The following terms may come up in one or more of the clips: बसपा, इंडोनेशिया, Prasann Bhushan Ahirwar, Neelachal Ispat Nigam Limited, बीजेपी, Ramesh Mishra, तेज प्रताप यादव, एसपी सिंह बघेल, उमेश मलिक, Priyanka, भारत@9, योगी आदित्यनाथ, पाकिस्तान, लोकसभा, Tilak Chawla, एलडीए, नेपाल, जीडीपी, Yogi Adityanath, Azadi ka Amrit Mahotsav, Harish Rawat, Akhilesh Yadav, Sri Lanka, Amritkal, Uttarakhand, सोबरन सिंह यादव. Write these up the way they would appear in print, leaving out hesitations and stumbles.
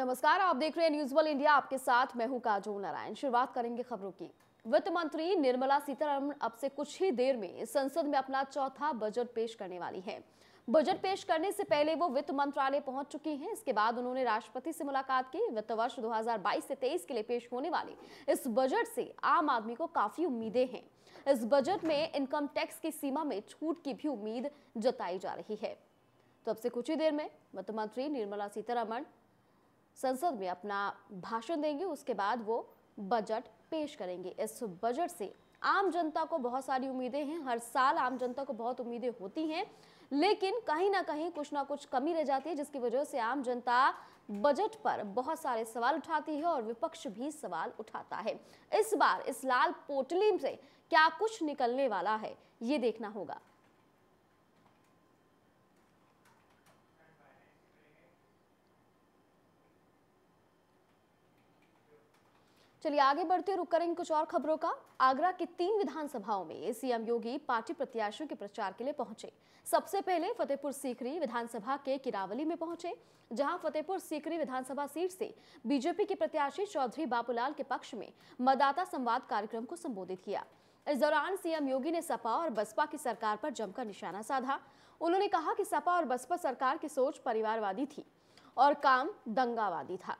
नमस्कार, आप देख रहे हैं न्यूज वर्ल्ड इंडिया। आपके साथ मैं हूं काजोल नारायण। शुरुआत करेंगे खबरों की। वित्त मंत्री निर्मला सीतारमण अब से कुछ ही देर में संसद में अपना चौथा बजट पेश करने वाली हैं। बजट पेश करने से पहले वो वित्त मंत्रालय पहुंच चुकी हैं। इसके बाद उन्होंने राष्ट्रपति से मुलाकात की। वित्त वर्ष 2022 से 23 के लिए पेश होने वाले इस बजट से आम आदमी को काफी उम्मीदें हैं। इस बजट में इनकम टैक्स की सीमा में छूट की भी उम्मीद जताई जा रही है। तो अब से कुछ ही देर में वित्त मंत्री निर्मला सीतारमण संसद में अपना भाषण देंगे। उसके बाद वो बजट पेश करेंगे। इस बजट से आम जनता को बहुत सारी उम्मीदें हैं। हर साल आम जनता को बहुत उम्मीदें होती हैं, लेकिन कहीं ना कुछ कमी रह जाती है, जिसकी वजह से आम जनता बजट पर बहुत सारे सवाल उठाती है और विपक्ष भी सवाल उठाता है। इस बार इस लाल पोटली से क्या कुछ निकलने वाला है, ये देखना होगा। चलिए आगे बढ़ते, रुक करेंगे कुछ और खबरों का। आगरा की 3 विधानसभाओं में सीएम योगी पार्टी प्रत्याशियों के प्रचार के लिए पहुंचे। सबसे पहले फतेहपुर सीकरी विधानसभा के किरावली में पहुंचे, जहां फतेहपुर सीकरी विधानसभा सीट से बीजेपी के प्रत्याशी चौधरी बापूलाल के पक्ष में मतदाता संवाद कार्यक्रम को संबोधित किया। इस दौरान सीएम योगी ने सपा और बसपा की सरकार पर जमकर निशाना साधा। उन्होंने कहा कि सपा और बसपा सरकार की सोच परिवारवादी थी और काम दंगावादी था।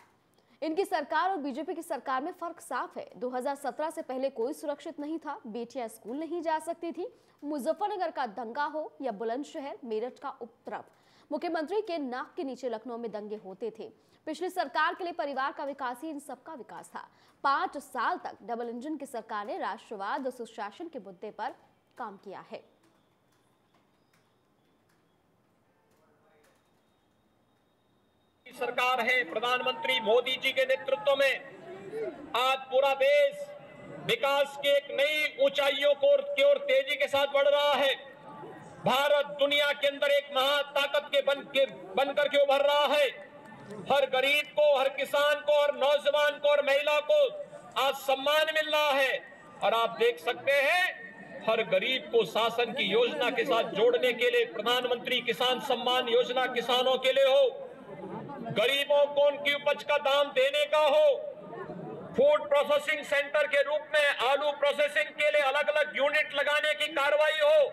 इनकी सरकार और बीजेपी की सरकार में फर्क साफ है। 2017 से पहले कोई सुरक्षित नहीं था, बेटियां स्कूल नहीं जा सकती थी। मुजफ्फरनगर का दंगा हो या बुलंदशहर, मेरठ का उपद्रव, मुख्यमंत्री के नाक के नीचे लखनऊ में दंगे होते थे। पिछली सरकार के लिए परिवार का विकास ही इन सबका विकास था। 5 साल तक डबल इंजन की सरकार ने राष्ट्रवाद और सुशासन के मुद्दे पर काम किया है। सरकार है प्रधानमंत्री मोदी जी के नेतृत्व में आज पूरा देश विकास के एक नई ऊंचाइयों की ओर तेजी के साथ बढ़ रहा है। भारत दुनिया के अंदर एक महाताकत के बनकर के उभर रहा है। हर गरीब को, हर किसान को, हर नौजवान को और महिला को आज सम्मान मिल रहा है। और आप देख सकते हैं हर गरीब को शासन की योजना के साथ जोड़ने के लिए प्रधानमंत्री किसान सम्मान योजना किसानों के लिए हो, गरीबों को उनकी उपज का दाम देने का हो, फूड प्रोसेसिंग सेंटर के रूप में आलू प्रोसेसिंग के लिए अलग अलग यूनिट लगाने की कार्रवाई हो।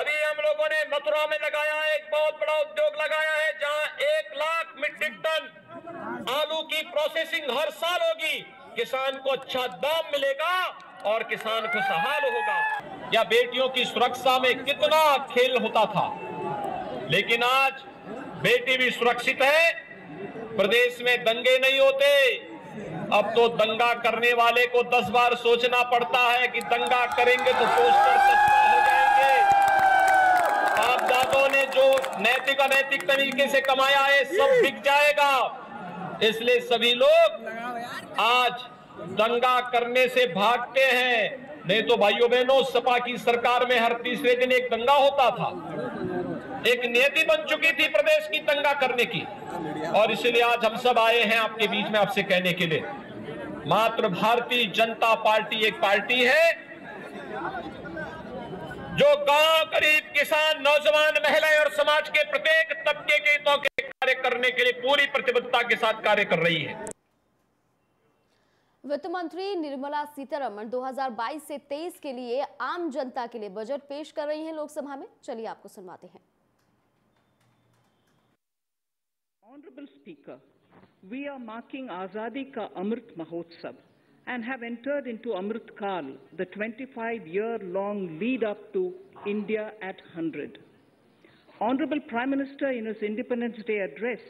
अभी हम लोगों ने मथुरा में लगाया है, एक बहुत बड़ा उद्योग लगाया है, जहां 1 लाख मीट्रिक टन आलू की प्रोसेसिंग हर साल होगी। किसान को अच्छा दाम मिलेगा और किसान खुशहाल होगा। या बेटियों की सुरक्षा में कितना खेल होता था, लेकिन आज बेटी भी सुरक्षित है। प्रदेश में दंगे नहीं होते। अब तो दंगा करने वाले को 10 बार सोचना पड़ता है कि दंगा करेंगे तो पोस्टर सस्ता हो जाएंगे। आप दादों ने जो नैतिक अनैतिक तरीके से कमाया है सब बिक जाएगा। इसलिए सभी लोग आज दंगा करने से भागते हैं। नहीं तो भाइयों बहनों, सपा की सरकार में हर तीसरे दिन एक दंगा होता था। एक नियति बन चुकी थी प्रदेश की दंगा करने की। और इसलिए आज हम सब आए हैं आपके बीच में आपसे कहने के लिए, मात्र भारतीय जनता पार्टी एक पार्टी है जो गांव, गरीब, किसान, नौजवान, महिलाएं और समाज के प्रत्येक तबके के हितों के कार्य करने के लिए पूरी प्रतिबद्धता के साथ कार्य कर रही है। वित्त मंत्री निर्मला सीतारमण 2022 से 23 के लिए आम जनता के लिए बजट पेश कर रही है लोकसभा में। चलिए आपको सुनवाते हैं। Honorable Speaker, we are marking Azadi ka Amrit Mahotsav and have entered into Amritkal, the 25-year-long lead-up to India at 100. Honorable Prime Minister in his Independence Day address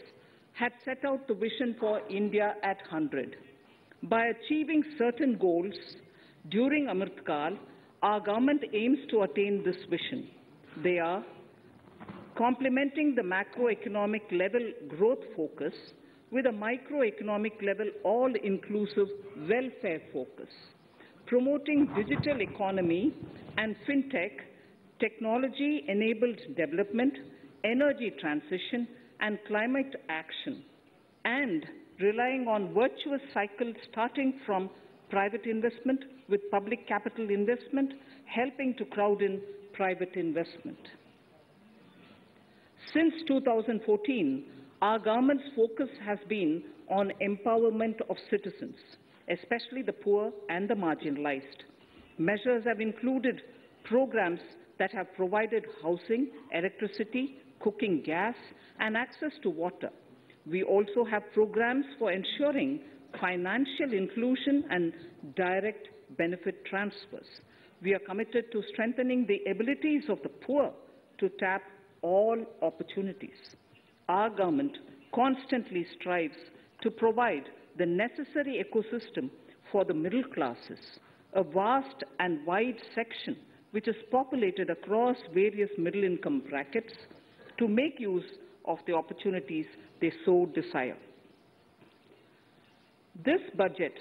had set out the vision for India at 100. By achieving certain goals during Amritkal, our government aims to attain this vision. They are complementing the macroeconomic level growth focus with a microeconomic level all-inclusive welfare focus, promoting digital economy and fintech, technology-enabled development, energy transition and climate action, and relying on virtuous cycles starting from private investment with public capital investment, helping to crowd in private investment. Since 2014, Our government's focus has been on empowerment of citizens, especially the poor and the marginalized. Measures have included programs that have provided housing, electricity, cooking gas, and access to water. We also have programs for ensuring financial inclusion and direct benefit transfers. We are committed to strengthening the abilities of the poor to tap all opportunities. Our government constantly strives to provide the necessary ecosystem for the middle classes, a vast and wide section which is populated across various middle-income brackets, to make use of the opportunities they so desire. This budget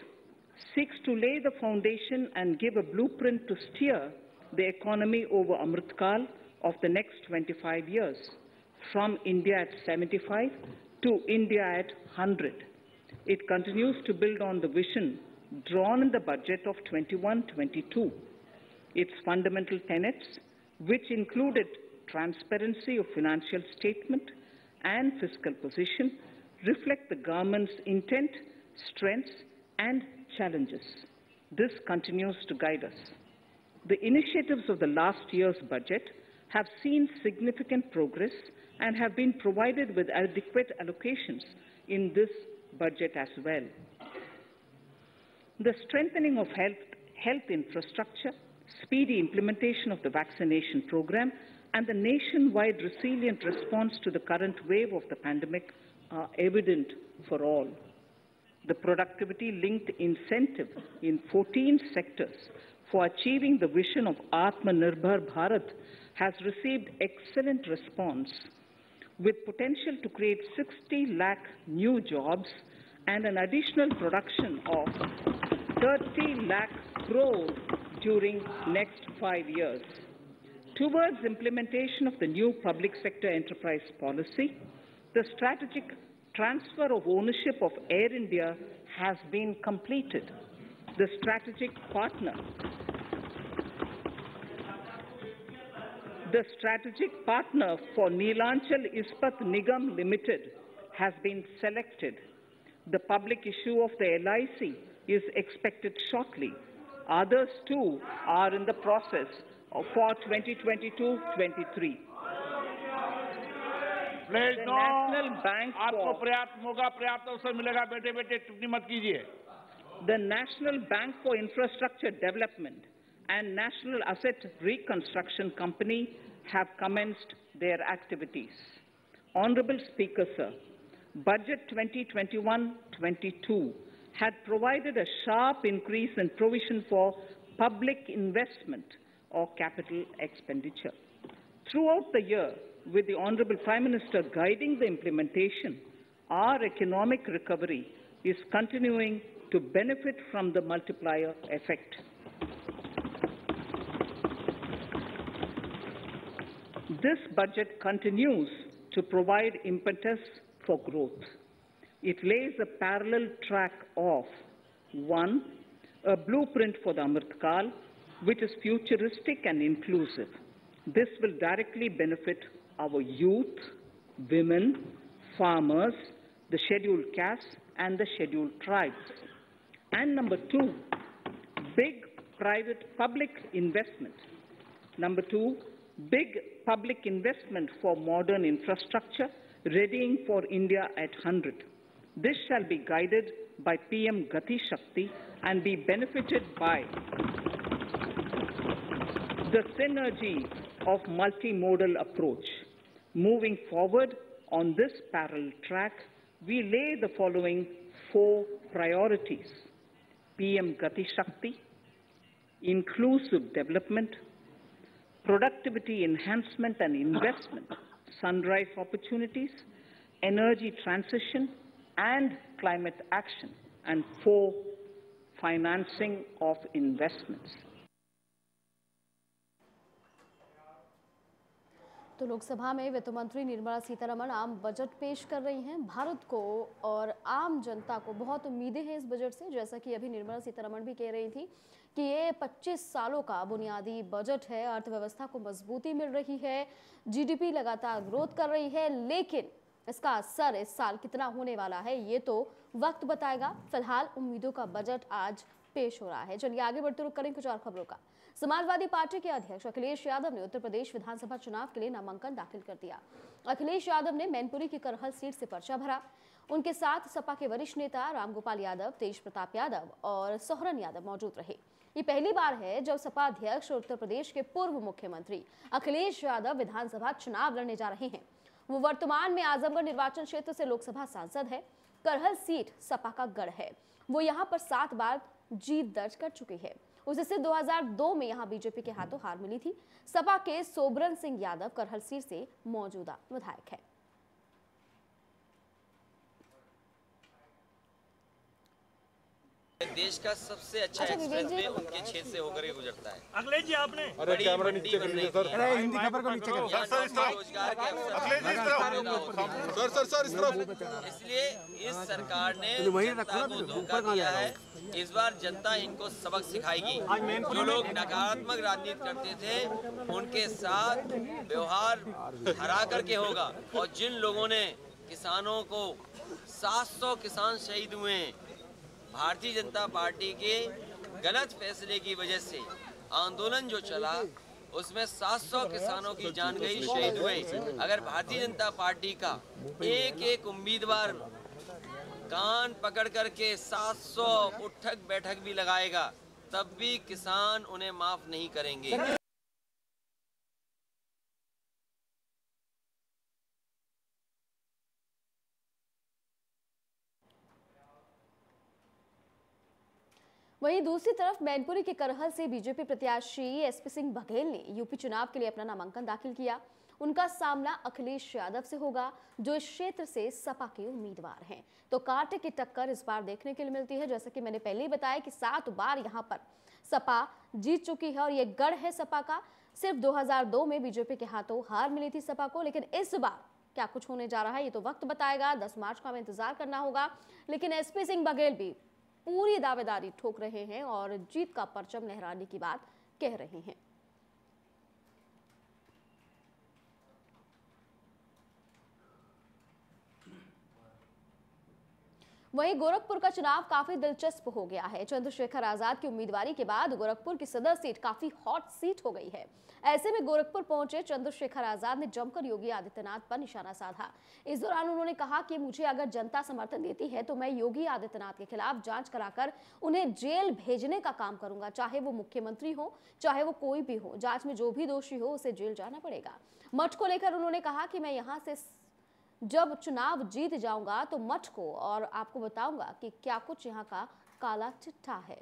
seeks to lay the foundation and give a blueprint to steer the economy over Amritkal of the next 25 years, from India at 75 to India at 100. It continues to build on the vision drawn in the budget of 21-22. Its fundamental tenets, which included transparency of financial statement and fiscal position, reflect the government's intent, strengths, and challenges. This continues to guide us. The initiatives of the last year's budget have seen significant progress and have been provided with adequate allocations in this budget as well. The strengthening of health infrastructure, speedy implementation of the vaccination program, and the nationwide resilient response to the current wave of the pandemic are evident for all. The productivity-linked incentive in 14 sectors for achieving the vision of Atmanirbhar Bharat has received excellent response, with potential to create 60 lakh new jobs and an additional production of 30 lakh crores during next 5 years. Towards implementation of the new public sector enterprise policy, the strategic transfer of ownership of Air India has been completed. The strategic partner for Neelachal Ispat Nigam Limited has been selected. The public issue of the LIC is expected shortly. Others too are in the process for 2022-23. The National Bank for Infrastructure Development and National Asset Reconstruction Company have commenced their activities. Honorable Speaker, sir, Budget 2021-22 had provided a sharp increase in provision for public investment or capital expenditure. Throughout the year, with the Honourable Prime Minister guiding the implementation, our economic recovery is continuing to benefit from the multiplier effect. This budget continues to provide impetus for growth. It lays a parallel track of, one, a blueprint for the Amritkal, which is futuristic and inclusive. This will directly benefit our youth, women, farmers, the scheduled castes, and the scheduled tribes. And number two, big public investment for modern infrastructure, readying for India at 100. This shall be guided by PM Gati Shakti and be benefited by the synergy of multimodal approach. Moving forward on this parallel track, we lay the following four priorities: PM Gati Shakti, inclusive development, productivity enhancement and investment, sunrise opportunities, energy transition, and climate action, and four, financing of investments. तो लोकसभा में वित्त मंत्री निर्मला सीतारमण आम budget पेश कर रही हैं। भारत को और आम जनता को बहुत उम्मीदें हैं इस बजट से। जैसा कि अभी निर्मला सीतारमण भी कह रही थी कि ये 25 सालों का बुनियादी बजट है, अर्थव्यवस्था को मजबूती मिल रही है, जीडीपी लगातार ग्रोथ कर रही है, लेकिन इसका असर इस साल कितना होने वाला है ये तो वक्त बताएगा। फिलहाल उम्मीदों का बजट आज पेश हो रहा है। चलिए आगे बढ़ते रुक करें कुछ और खबरों का। समाजवादी पार्टी के अध्यक्ष अखिलेश यादव ने उत्तर प्रदेश विधानसभा चुनाव के लिए नामांकन दाखिल कर दिया। अखिलेश यादव ने मैनपुरी की करहल सीट से पर्चा भरा। उनके साथ सपा के वरिष्ठ नेता रामगोपाल यादव, तेज प्रताप यादव और सोहरन यादव मौजूद रहे। ये पहली बार है जब सपा अध्यक्ष और उत्तर प्रदेश के पूर्व मुख्यमंत्री अखिलेश यादव विधानसभा चुनाव लड़ने जा रहे हैं। वो वर्तमान में आजमगढ़ निर्वाचन क्षेत्र से लोकसभा सांसद है। करहल सीट सपा का गढ़ है। वो यहाँ पर 7 बार जीत दर्ज कर चुकी है। उसे सिर्फ 2002 में यहाँ बीजेपी के हाथों हार मिली थी। सपा के सोबरन सिंह यादव करहल सीट से मौजूदा विधायक है। देश का सबसे अच्छा एक्सप्रेस वे उनके क्षेत्र से होकर गुजरता है। अखिलेश जी आपने बड़ी मंडी बन रही है सर। हिंदी खबर को नीचे करो सर। इस तरफ रोजगार के अवसर सर इस तरफ। इसलिए इस सरकार ने जनता को धोखा दिया है। इस बार जनता इनको सबक सिखाएगी। जो लोग नकारात्मक राजनीति करते थे उनके साथ व्यवहार हरा करके होगा। और जिन लोगों ने किसानों को 700 किसान शहीद हुए भारतीय जनता पार्टी के गलत फैसले की वजह से आंदोलन जो चला उसमें 700 किसानों की जान गई, शहीद हुए। अगर भारतीय जनता पार्टी का एक एक उम्मीदवार कान पकड़ करके 700 उठक बैठक भी लगाएगा तब भी किसान उन्हें माफ नहीं करेंगे। वहीं दूसरी तरफ मैनपुरी के करहल से बीजेपी प्रत्याशी एसपी सिंह बघेल ने यूपी चुनाव के लिए अपना नामांकन दाखिल किया। उनका सामना अखिलेश यादव से होगा जो इस क्षेत्र से सपा के उम्मीदवार हैं। तो कांटे की टक्कर इस बार देखने के लिए मिलती है। जैसा कि मैंने पहले ही बताया कि 7 बार यहाँ पर सपा जीत चुकी है और ये गढ़ है सपा का। सिर्फ 2002 में बीजेपी के हाथों हार मिली थी सपा को। लेकिन इस बार क्या कुछ होने जा रहा है ये तो वक्त बताएगा। 10 मार्च का हमें इंतजार करना होगा। लेकिन एसपी सिंह बघेल भी पूरी दावेदारी ठोक रहे हैं और जीत का परचम लहराने की बात कह रहे हैं। वहीं गोरखपुर का चुनाव काफी दिलचस्प हो गया है। चंद्रशेखर आजाद की उम्मीदवारी के बाद गोरखपुर की सदर सीट काफी हॉट सीट हो गई है। ऐसे में गोरखपुर पहुंचे चंद्रशेखर आजाद ने जमकर योगी आदित्यनाथ पर निशाना साधा। इस दौरान उन्होंने कहा कि मुझे अगर जनता समर्थन देती है तो मैं योगी आदित्यनाथ के खिलाफ जांच कराकर उन्हें जेल भेजने का काम करूंगा। चाहे वो मुख्यमंत्री हो चाहे वो कोई भी हो, जाँच में जो भी दोषी हो उसे जेल जाना पड़ेगा। मठ को लेकर उन्होंने कहा कि मैं यहाँ से जब चुनाव जीत जाऊंगा तो मठ को और आपको बताऊंगा कि क्या कुछ यहाँ का काला चिट्ठा है।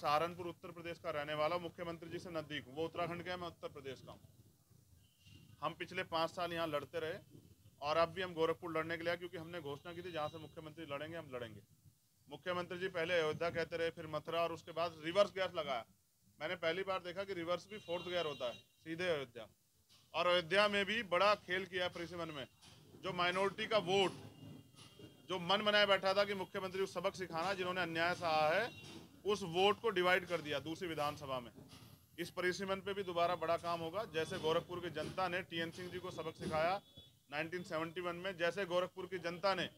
सहारनपुर उत्तर प्रदेश का रहने वाला, मुख्यमंत्री जी से नजदीक हूँ। वो उत्तराखंड के हैं, मैं उत्तर प्रदेश का हूँ। हम पिछले 5 साल यहाँ लड़ते रहे और अब भी हम गोरखपुर लड़ने के लिए, क्योंकि हमने घोषणा की थी जहाँ से मुख्यमंत्री लड़ेंगे हम लड़ेंगे। मुख्यमंत्री जी पहले अयोध्या कहते रहे, फिर मथुरा और उसके बाद रिवर्स गियर लगाया। मैंने पहली बार देखा कि रिवर्स भी 4th गियर होता है, सीधे अयोध्या। और अयोध्या में भी बड़ा खेल किया है परिसीमन में। जो माइनॉरिटी का वोट जो मन बनाया बैठा था कि मुख्यमंत्री को सबक सिखाना, जिन्होंने अन्याय सहा है, उस वोट को डिवाइड कर दिया दूसरी विधानसभा में। इस परिसीमन पे भी दोबारा बड़ा काम होगा। जैसे गोरखपुर की जनता ने TN सिंह जी को सबक सिखाया 1971 में, जैसे गोरखपुर की जनता ने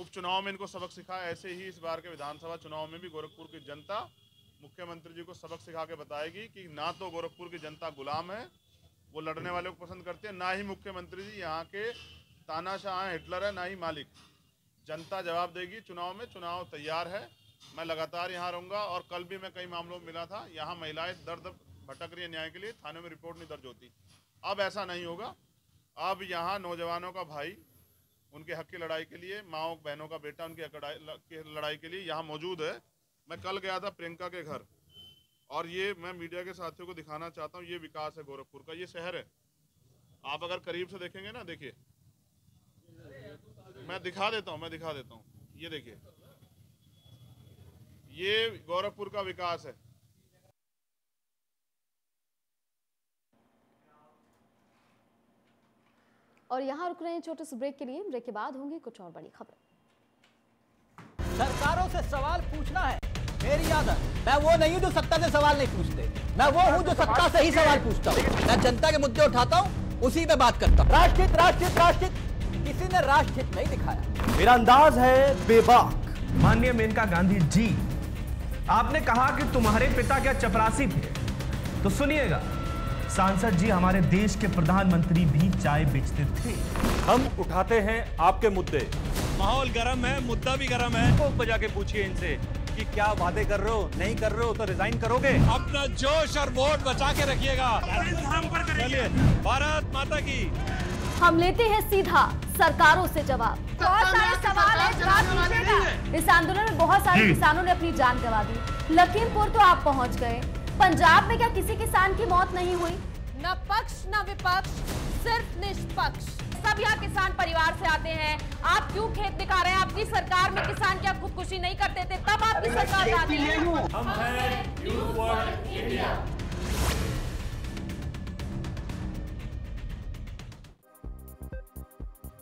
उपचुनाव में इनको सबक सिखाया, ऐसे ही इस बार के विधानसभा चुनाव में भी गोरखपुर की जनता मुख्यमंत्री जी को सबक सिखा के बताएगी कि ना तो गोरखपुर की जनता गुलाम है, वो लड़ने वाले को पसंद करते हैं, ना ही मुख्यमंत्री जी यहाँ के तानाशाह हैं, हिटलर है, ना ही मालिक। जनता जवाब देगी चुनाव में। चुनाव तैयार है, मैं लगातार यहाँ रहूँगा। और कल भी मैं कई मामलों में मिला था, यहाँ महिलाएं दर्द भटक रही है न्याय के लिए, थानों में रिपोर्ट नहीं दर्ज होती। अब ऐसा नहीं होगा। अब यहाँ नौजवानों का भाई उनके हक की लड़ाई के लिए, माओ बहनों का बेटा उनकी हक की लड़ाई के लिए यहाँ मौजूद है। मैं कल गया था प्रियंका के घर, और ये मैं मीडिया के साथियों को दिखाना चाहता हूँ। ये विकास है गोरखपुर का, ये शहर है। आप अगर करीब से देखेंगे ना, देखिए मैं दिखा देता हूँ, ये देखिए, ये गोरखपुर का विकास है। और यहाँ रुक रहे हैं छोटे से ब्रेक के लिए। ब्रेक के बाद होंगी कुछ और बड़ी खबर। सरकारों से सवाल पूछना है। मेरी आदत, मैं वो नहीं हूँ जो सत्ता से सवाल नहीं पूछते, मैं वो हूँ जो सत्ता से ही सवाल पूछता हूँ। मैं जनता के मुद्दे उठाता हूँ, उसी पे बात करता हूँ। राष्ट्रहित राष्ट्रहित राष्ट्रहित, किसी ने राष्ट्रहित नहीं दिखाया। मेरा अंदाज है बेबाक। माननीय मेनका गांधी जी, आपने कहा कि तुम्हारे पिता क्या चपरासी थे, तो सुनिएगा, सांसद जी हमारे देश के प्रधानमंत्री भी चाय बेचते थे। हम उठाते हैं आपके मुद्दे। माहौल गर्म है, मुद्दा भी गर्म है, तो बजा के पूछिए इनसे कि क्या वादे कर रहे हो, नहीं कर रहे हो तो रिजाइन करोगे। अपना जोश और वोट बचा के रखिएगा। भारत माता की। हम लेते हैं सीधा सरकारों से जवाब। बहुत सारे सवाल है। इस आंदोलन में बहुत सारे किसानों ने अपनी जान गंवा दी। लखीमपुर तो आप पहुंच गए, पंजाब में क्या किसी किसान की मौत नहीं हुई? न पक्ष न विपक्ष, सिर्फ निष्पक्ष। सब यहाँ किसान परिवार से आते हैं, आप क्यों खेत दिखा रहे हैं? आपकी सरकार में किसान क्या खुदकुशी नहीं करते थे? तब आपकी सरकार आती है। हम हैं न्यूज़ वर्ल्ड इंडिया।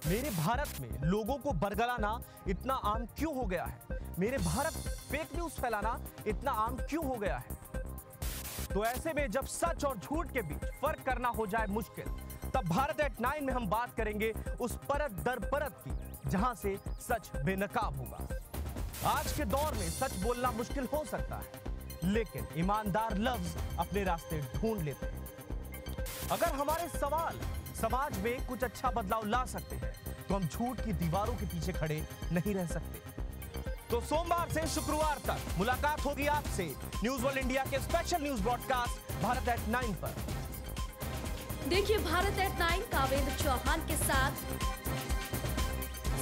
मेरे भारत में लोगों को बरगलाना इतना आम क्यों हो गया है? मेरे भारत में फेक न्यूज फैलाना इतना आम क्यों हो गया है? तो ऐसे में जब सच और झूठ के बीच फर्क करना हो जाए मुश्किल, तब भारत@9 में हम बात करेंगे उस परत दर परत की जहां से सच बेनकाब होगा। आज के दौर में सच बोलना मुश्किल हो सकता है, लेकिन ईमानदार लफ्ज अपने रास्ते ढूंढ लेते हैं। अगर हमारे सवाल समाज में कुछ अच्छा बदलाव ला सकते हैं, तो हम झूठ की दीवारों के पीछे खड़े नहीं रह सकते। तो सोमवार से शुक्रवार तक मुलाकात होगी आपसे न्यूज़ वर्ल्ड इंडिया के स्पेशल न्यूज ब्रॉडकास्ट भारत@9 पर। देखिए भारत@9 कावेंद्र चौहान के साथ,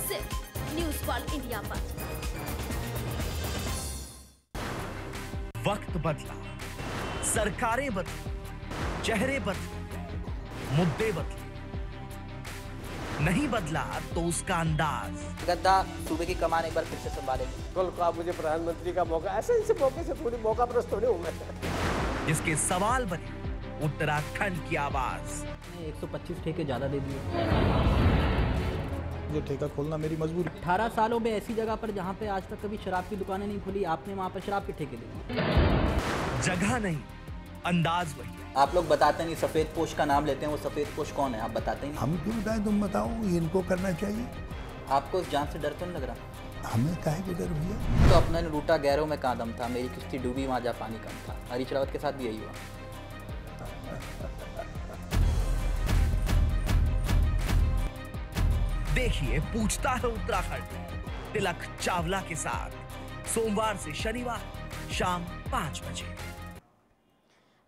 सिर्फ न्यूज़ वर्ल्ड इंडिया पर। वक्त बदला, सरकारें बदली, चेहरे बदले, मुद्दे बदले, नहीं बदला तो उसका अंदाज। गद्दा सूबे की कमान एक बार फिर से संभालेंगे। कल को आप मुझे प्रधानमंत्री का मौका, ऐसे इनसे मौके से पूरी मौका प्रस्त होने होंगे। जिसके सवाल बने, उत्तराखंड की आवाज। 125 ठेके ज्यादा दे दिए। जो ठेका खोलना मेरी मजबूरी। 18 सालों में ऐसी जगह पर जहां पे आज तक कभी शराब की दुकानें नहीं खुली, आपने वहां पर शराब के ठेके दे दिए। जगह नहीं, अंदाज वही। आप लोग बताते नहीं, सफेद पोश का नाम लेते हैं। वो सफेद पोश कौन है आप बताते नहीं? हम क्यों बताएं, तुम बताओ, इनको करना चाहिए। आपको जान से डर तो नहीं लग रहा? हमें काहे के डर भैया? तो अपना लूटा गैरों में कहाँ दम था, मेरी किश्ती डूबी वहाँ जा पानी कम था। हरीश रावत के साथ भी यही हुआ। देखिए पूछता है उत्तराखंड तिलक चावला के साथ, सोमवार से शनिवार शाम 5 बजे।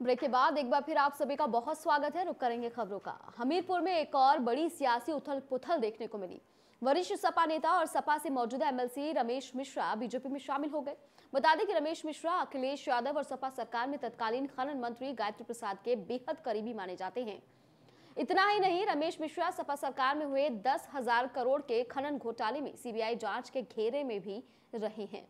ब्रेक के बाद एक बार फिर आप सभी का बहुत स्वागत है। रुक करेंगे खबरों का। हमीरपुर में एक और बड़ी सियासी उथल पुथल देखने को मिली। वरिष्ठ सपा नेता और सपा से मौजूदा एमएलसी रमेश मिश्रा बीजेपी में शामिल हो गए। बता दें कि रमेश मिश्रा अखिलेश यादव और सपा सरकार में तत्कालीन खनन मंत्री गायत्री प्रसाद के बेहद करीबी माने जाते हैं। इतना ही नहीं, रमेश मिश्रा सपा सरकार में हुए 10,000 करोड़ के खनन घोटाले में सीबीआई जांच के घेरे में भी रहे हैं।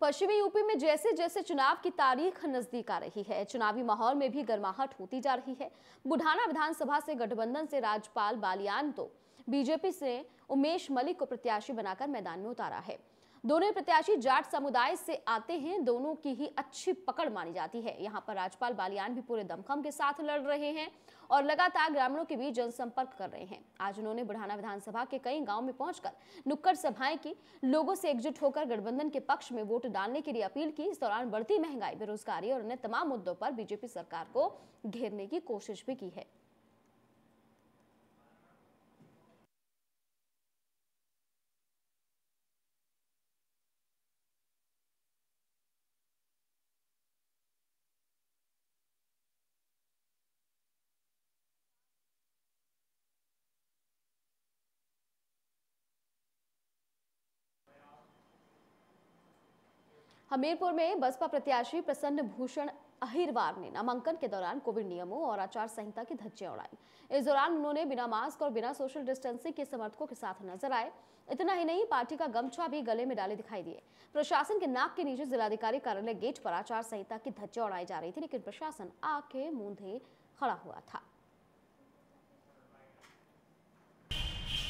पश्चिमी यूपी में जैसे जैसे चुनाव की तारीख नजदीक आ रही है, चुनावी माहौल में भी गर्माहट होती जा रही है। बुढ़ाना विधानसभा से गठबंधन से राजपाल बालियान तो बीजेपी से उमेश मलिक को प्रत्याशी बनाकर मैदान में उतारा है। दोनों प्रत्याशी जाट समुदाय से आते हैं, दोनों की ही अच्छी पकड़ मानी जाती है। यहाँ पर राजपाल बालियान भी पूरे दमखम के साथ लड़ रहे हैं और लगातार ग्रामीणों के बीच जनसंपर्क कर रहे हैं। आज उन्होंने बुढ़ाना विधानसभा के कई गांव में पहुंचकर नुक्कड़ सभाएं की, लोगों से एकजुट होकर गठबंधन के पक्ष में वोट डालने के लिए अपील की। इस दौरान बढ़ती महंगाई, बेरोजगारी और अन्य तमाम मुद्दों पर बीजेपी सरकार को घेरने की कोशिश भी की है। हमीरपुर में बसपा प्रत्याशी प्रसन्न भूषण अहिरवार ने नामांकन के दौरान कोविड नियमों और आचार संहिता की धज्जियां उड़ाई। इस दौरान उन्होंने बिना मास्क और बिना सोशल डिस्टेंसिंग के समर्थकों के साथ नजर आए। इतना ही नहीं, पार्टी का गमछा भी गले में डाले दिखाई दिए। प्रशासन के नाक के नीचे जिलाधिकारी कार्यालय गेट पर आचार संहिता की धज्जियां उड़ाई जा रही थी, लेकिन प्रशासन आंखें मूंदे खड़ा हुआ था।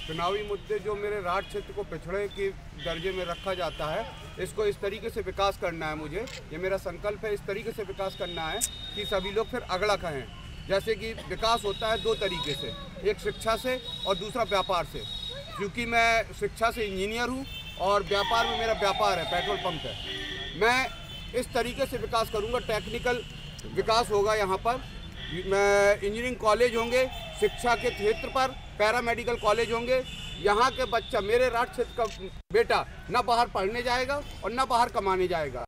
चुनावी मुद्दे जो मेरे राठ क्षेत्र को पिछड़े के दर्जे में रखा जाता है, इसको इस तरीके से विकास करना है। मुझे ये मेरा संकल्प है, इस तरीके से विकास करना है कि सभी लोग फिर अगड़ा कहें। जैसे कि विकास होता है दो तरीके से, एक शिक्षा से और दूसरा व्यापार से। क्योंकि मैं शिक्षा से इंजीनियर हूँ और व्यापार में मेरा व्यापार है, पेट्रोल पंप है। मैं इस तरीके से विकास करूँगा, टेक्निकल विकास होगा यहाँ पर, इंजीनियरिंग कॉलेज होंगे, शिक्षा के क्षेत्र पर पैरामेडिकल कॉलेज होंगे। यहाँ के बच्चा, मेरे राठ क्षेत्र का बेटा ना बाहर पढ़ने जाएगा और ना बाहर कमाने जाएगा।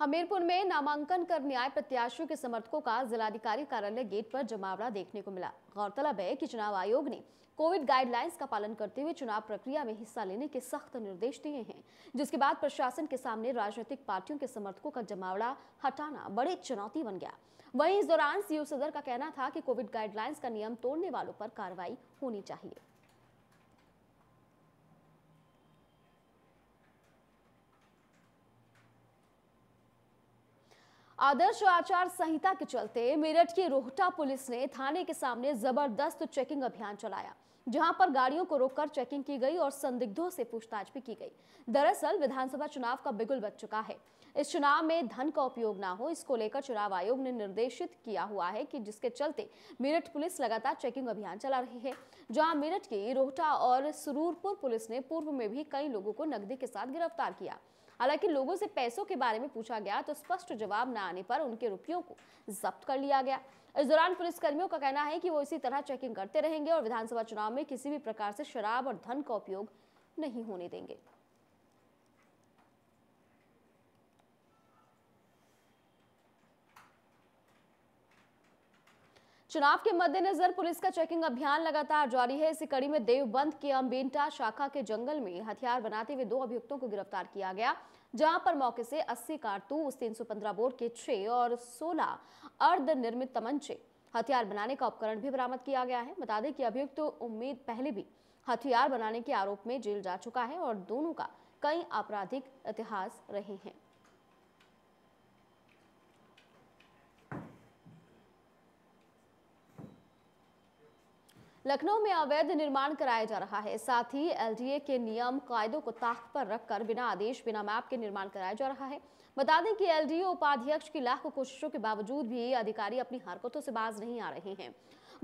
हमीरपुर में नामांकन कर न्याय प्रत्याशियों के समर्थकों का जिलाधिकारी कार्यालय गेट पर जमावड़ा देखने को मिला। गौरतलब है कि चुनाव आयोग ने कोविड गाइडलाइंस का पालन करते हुए चुनाव प्रक्रिया में हिस्सा लेने के सख्त निर्देश दिए हैं, जिसके बाद प्रशासन के सामने राजनीतिक पार्टियों के समर्थकों का जमावड़ा हटाना बड़ी चुनौती बन गया। वहीं इस दौरान सीओ सदर का कहना था कि कोविड गाइडलाइंस का नियम तोड़ने वालों पर कार्रवाई होनी चाहिए। आदर्श आचार संहिता के चलते मेरठ की रोहटा पुलिस ने थाने के सामने जबरदस्त चेकिंग अभियान चलाया, जहां पर गाड़ियों को रोककर चेकिंग की गई और संदिग्धों से पूछताछ भी की गई। दरअसल विधानसभा चुनाव का बिगुल बज चुका है, इस चुनाव में धन का उपयोग ना हो, इसको लेकर चुनाव आयोग ने निर्देशित किया हुआ है कि जिसके चलते मेरठ पुलिस लगातार चेकिंग अभियान चला रही है। जहां मेरठ की रोहटा और सुरूरपुर पुलिस ने पूर्व में भी कई लोगों को नकदी के साथ गिरफ्तार किया। हालांकि लोगों से पैसों के बारे में पूछा गया तो स्पष्ट जवाब न आने पर उनके रुपयों को जब्त कर लिया गया। इस दौरान पुलिसकर्मियों का कहना है कि वो इसी तरह चेकिंग करते रहेंगे और विधानसभा चुनाव में किसी भी प्रकार से शराब और धन का उपयोग नहीं होने देंगे। चुनाव के मद्देनजर पुलिस का चेकिंग अभियान लगातार जारी है। इसी कड़ी में देवबंद के अम्बेंटा शाखा के जंगल में हथियार बनाते हुए 2 अभियुक्तों को गिरफ्तार किया गया, जहां पर मौके से 80 कारतूस, 315 बोर के 6 और 16 अर्ध निर्मित तमंचे, हथियार बनाने का उपकरण भी बरामद किया गया है। बता दें कि अभियुक्त उम्मीद पहले भी हथियार बनाने के आरोप में जेल जा चुका है और दोनों का कई आपराधिक इतिहास रहे हैं। लखनऊ में अवैध निर्माण कराया जा रहा है, साथ ही एलडीए के नियम कायदों को ताक पर रखकर बिना आदेश बिना मैप के निर्माण कराया जा रहा है। बता दें कि एलडीए उपाध्यक्ष की लाखों कोशिशों के बावजूद भी अधिकारी अपनी हरकतों से बाज नहीं आ रहे हैं।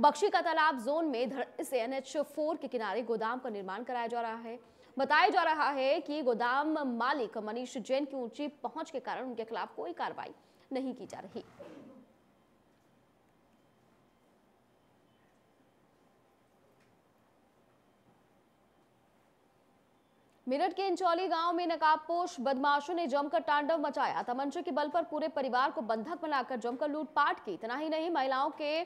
बख्शी का तालाब जोन में धरती से NH4 के किनारे गोदाम का निर्माण कराया जा रहा है। बताया जा रहा है कि गोदाम मालिक मनीष जैन की ऊंची पहुंच के कारण उनके खिलाफ कोई कार्रवाई नहीं की जा रही। मेरठ के इंचौली गांव में नकाबपोश बदमाशों ने जमकर तांडव मचाया। तमंचे के बल पर पूरे परिवार को बंधक बनाकर जमकर लूटपाट की। इतना ही नहीं, महिलाओं के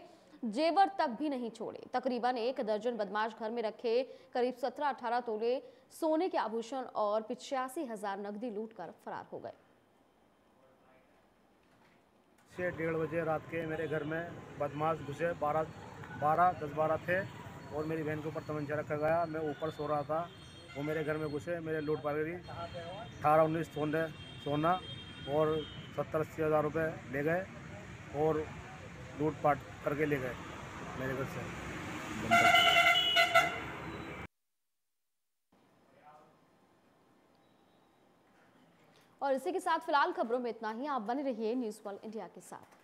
जेवर तक भी नहीं छोड़े। तकरीबन 1 दर्जन बदमाश घर में रखे करीब 17-18 तोले सोने के आभूषण और 85,000 नकदी लूटकर फरार हो गए। 1:30 बजे रात के मेरे घर में बदमाश घुसे, 10-12 थे और मेरी बहन के ऊपर तमंचा रखा गया। मैं ऊपर सो रहा था, वो मेरे घर में घुसे, मेरे लूट पा गई। 18-19 सोना और 70-80 हज़ार रुपये ले गए और लूटपाट करके ले गए मेरे घर से। और इसी के साथ फिलहाल खबरों में इतना ही। आप बने रहिए न्यूज़ वर्ल्ड इंडिया के साथ।